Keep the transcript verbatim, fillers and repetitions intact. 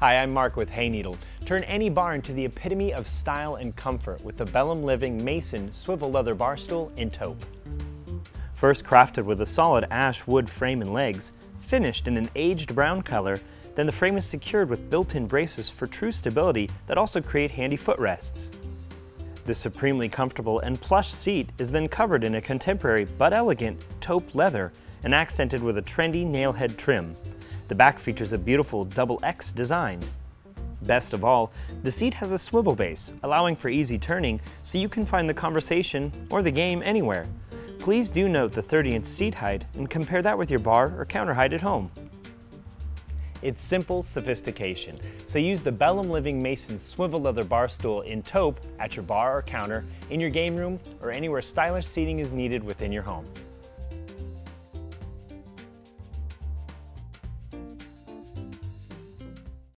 Hi, I'm Mark with Hayneedle. Turn any barn to the epitome of style and comfort with the Belham Living Mason Swivel Leather Barstool in taupe. First crafted with a solid ash wood frame and legs, finished in an aged brown color, then the frame is secured with built-in braces for true stability that also create handy footrests. The supremely comfortable and plush seat is then covered in a contemporary but elegant taupe leather and accented with a trendy nailhead trim. The back features a beautiful double X design. Best of all, the seat has a swivel base, allowing for easy turning, so you can find the conversation or the game anywhere. Please do note the thirty inch seat height and compare that with your bar or counter height at home. It's simple sophistication, so use the Belham Living Mason Swivel Leather Barstool in taupe at your bar or counter, in your game room, or anywhere stylish seating is needed within your home.